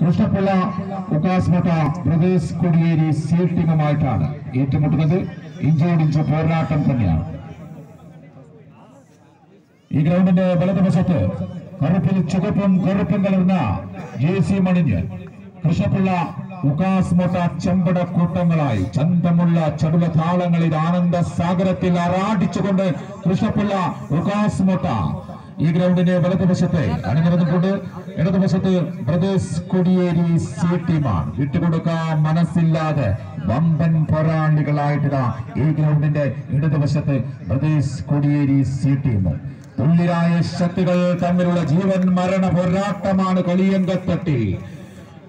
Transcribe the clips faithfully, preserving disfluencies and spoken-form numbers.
കൃഷ്ണപിള്ള ഉകാസ്മത പ്രദേശ് കൊടിയേരി സീൽ ടീമുമായിട്ടാണ് ഏറ്റുമുട്ടുന്നത്. ഇഞ്ചോടിഞ്ച് പോരാട്ടം തന്നെയാണ്. ഈ ഗ്രൗണ്ടിന്റെ വലതുവശത്ത് കറുപ്പിൽ ചുവപ്പും കറുപ്പും കലർന്ന ജേഴ്സി മണിഞ്ഞ് കൃഷ്ണപിള്ള ഉകാസ്മത ചെമ്പട കൂട്ടങ്ങളായി ചന്തമുള്ള ചടുല താളങ്ങളിൽ ആനന്ദ സാഗരത്തിൽ ആറാടിച്ചുകൊണ്ട് കൃഷ്ണപിള്ള ഉകാസ്മത ഈ ഗ്രൗണ്ടിന്റെ വലതുവശത്തെ അണിനിരന്നുകൊണ്ട് ഇടതുവശത്ത് പ്രദേശ് കൊടിയേരി സി ടീമാണ്. വിട്ടുകൊടുക്കാൻ മനസ്സില്ലാതെ വമ്പൻ പോരാളികളായിട്ടിതാ ഈ ഗ്രൗണ്ടിന്റെ ഇടതുവശത്ത് പ്രദേശ് കൊടിയേരി സി ടീം. തുല്യരായ ശക്തികൾ തമ്മിലുള്ള ജീവൻ മരണ പോരാട്ടമാണ് കളിയങ്കത്തട്ടിൽ.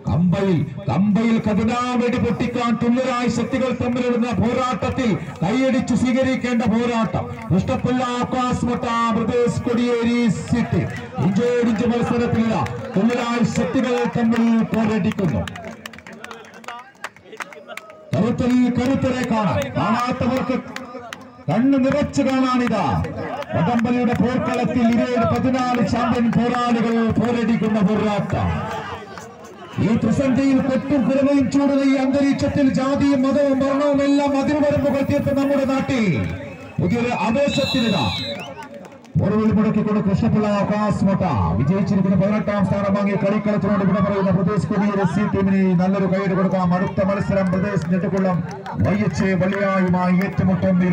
കമ്പയിൽ കമ്പയിൽ കതിരാവെടി പൊട്ടിക്കാൻ തുല്യരായ ശക്തികൾ തമ്മിലിടുന്ന പോരാട്ടത്തിൽ കൈയടിച്ചു സ്വീകരിക്കേണ്ട പോരാട്ടം. ഇഷ്ടപ്പെല്ല ഉകാസ്മത പ്രദേശ് കൊടിയേരി സിറ്റി ഇഞ്ചോടിഞ്ച് മത്സരത്തിലില്ല തുല്യരായ ശക്തികൾ തമ്മിൽ പോരടിക്കുന്നു. കരുത്തിൽ കരുത്തരെ കാണാൻ, കാണാത്തവർക്ക് കണ്ണു നിറച്ചു കാണാനിതാ വടംവലിയുടെ പോർക്കളത്തിൽ ഇരയിൽ പതിനാല് ചാമ്പ്യൻ പോരാളികൾ പോരടിക്കുന്ന പോരാട്ടം. ഈ പ്രതിസന്ധിയിൽ പെട്ടും പിറവയും ചൂടുന്ന ഈ അന്തരീക്ഷത്തിൽ ജാതിയും മതവും മരണവും എല്ലാം അതിരുവരമ്പുകൾ തീർത്ത് നമ്മുടെ നാട്ടിൽ പുതിയൊരു ആവേശത്തിനിതാ ഓർവിൽ മുടക്കിക്കൊണ്ട് കൃഷ്ണപിള്ള ഉകാസ്മത വിജയിച്ചിരിക്കുന്ന പതിനെട്ടാം സ്ഥാനം വാങ്ങി കളിക്കളത്തിനോട് വിട പറയുന്ന പ്രദേശ് കൊടിയേരി സി ടീമിന് നല്ലൊരു കൈയ്യടി കൊടുക്കാം. അടുത്ത മത്സരം പ്രദേശ് നെടുകുളം വൈ എച്ച് വള്ളിയായുമായി ഏറ്റുമുട്ടും.